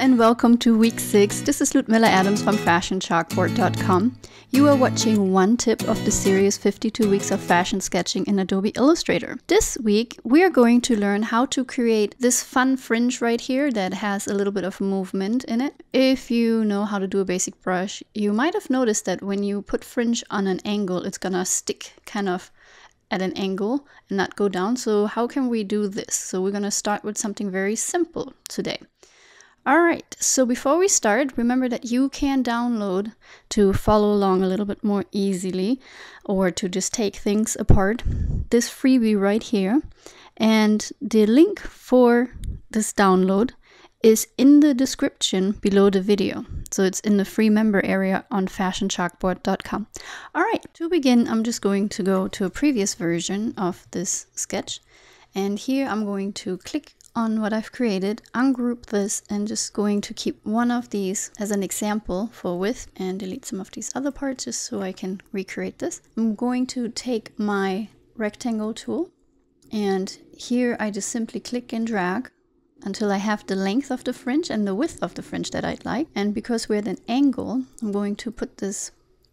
and welcome to week 6. This is Ludmilla Adams from fashionchalkboard.com. You are watching one tip of the series 52 weeks of fashion sketching in Adobe Illustrator. This week we are going to learn how to create this fun fringe right here that has a little bit of movement in it. If you know how to do a basic brush, you might have noticed that when you put fringe on an angle, it's gonna stick kind of at an angle and not go down. So how can we do this? So we're gonna start with something very simple today. All right, so before we start, remember that you can download to follow along a little bit more easily or to just take things apart this freebie right here. And the link for this download is in the description below the video. So it's in the free member area on fashionchalkboard.com. All right, to begin, I'm just going to go to a previous version of this sketch. And here I'm going to click on what I've created, ungroup this, and just going to keep one of these as an example for width and delete some of these other parts just so I can recreate this. I'm going to take my rectangle tool, and here I just simply click and drag until I have the length of the fringe and the width of the fringe that I'd like. And because we're at an angle, I'm going to put this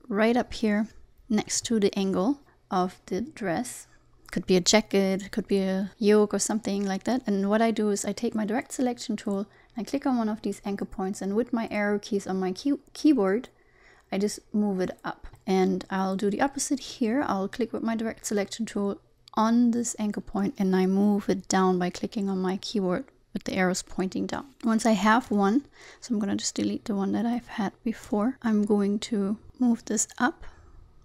right up here next to the angle of the dress. Could be a jacket, could be a yoke or something like that. And what I do is I take my direct selection tool, I click on one of these anchor points, and with my arrow keys on my keyboard, I just move it up. And I'll do the opposite here. I'll click with my direct selection tool on this anchor point, and I move it down by clicking on my keyboard with the arrows pointing down. Once I have one, so I'm gonna just delete the one that I've had before. I'm going to move this up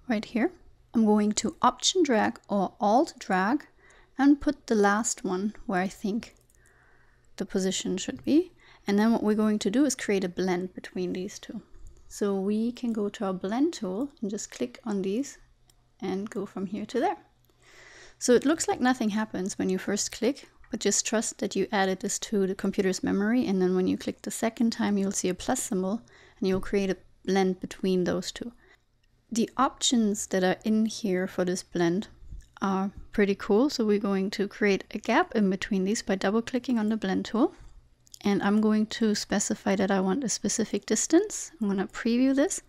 right here. I'm going to option drag or alt drag and put the last one where I think the position should be. And then what we're going to do is create a blend between these two. So we can go to our blend tool and just click on these and go from here to there. So it looks like nothing happens when you first click, but just trust that you added this to the computer's memory, and then when you click the second time, you'll see a plus symbol and you'll create a blend between those two. The options that are in here for this blend are pretty cool. So we're going to create a gap in between these by double clicking on the blend tool. And I'm going to specify that I want a specific distance. I'm gonna preview this.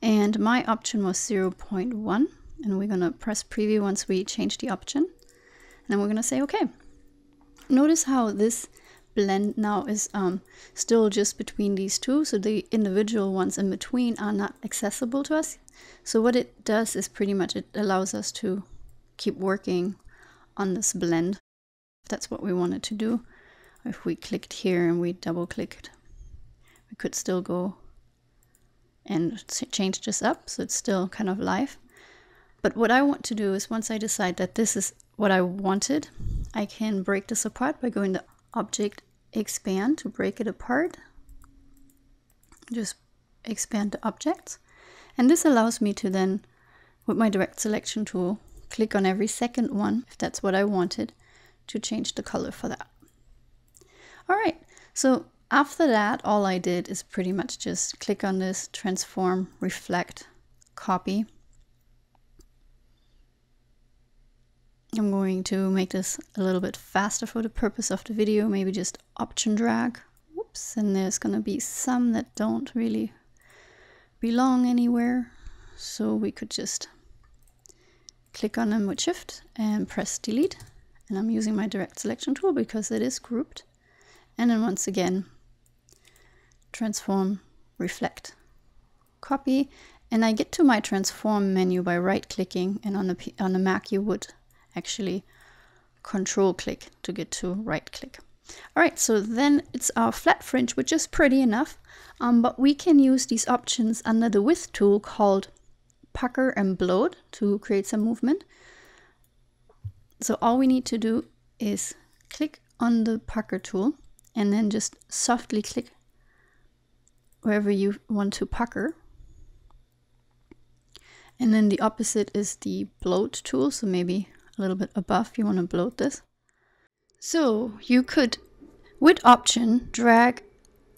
And my option was 0.1. And we're gonna press preview once we change the option. And then we're gonna say, okay. Notice how this blend now is still just between these two, so the individual ones in between are not accessible to us. So what it does is pretty much it allows us to keep working on this blend. If that's what we wanted to do. If we clicked here and we double clicked, we could still go and change this up, so it's still kind of live. But what I want to do is once I decide that this is what I wanted, I can break this apart by going to Object, Expand to break it apart. Just expand the objects. And this allows me to then, with my direct selection tool, click on every second one, if that's what I wanted, to change the color for that. All right, so after that, all I did is pretty much just click on this, transform, reflect, copy. I'm going to make this a little bit faster for the purpose of the video, maybe just option drag. Whoops, and there's gonna be some that don't really belong anywhere. So we could just click on them with shift and press delete. And I'm using my direct selection tool because it is grouped. And then once again, transform, reflect, copy. And I get to my transform menu by right clicking, and on the Mac you would actually control click to get to right click. All right, so then it's our flat fringe, which is pretty enough, but we can use these options under the width tool called pucker and bloat to create some movement. So all we need to do is click on the pucker tool and then just softly click wherever you want to pucker. And then the opposite is the bloat tool, so maybe a little bit above, you want to bloat this. So you could, with option, drag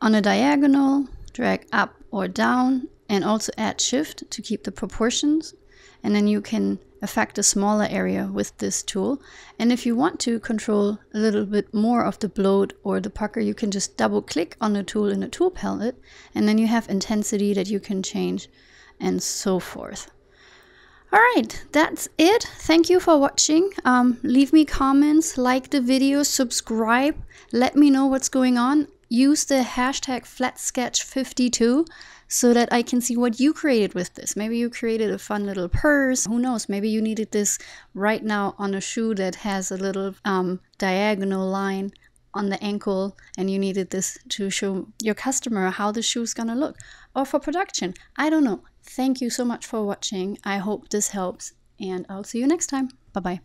on a diagonal, drag up or down, and also add shift to keep the proportions. And then you can affect a smaller area with this tool. And if you want to control a little bit more of the bloat or the pucker, you can just double click on the tool in the tool palette, and then you have intensity that you can change and so forth. Alright, that's it. Thank you for watching. Leave me comments, like the video, subscribe, let me know what's going on. Use the hashtag FlatSketch52 so that I can see what you created with this. Maybe you created a fun little purse. Who knows? Maybe you needed this right now on a shoe that has a little diagonal line on the ankle, and you needed this to show your customer how the shoe's gonna look, or for production. I don't know. Thank you so much for watching. I hope this helps, and I'll see you next time. Bye-bye.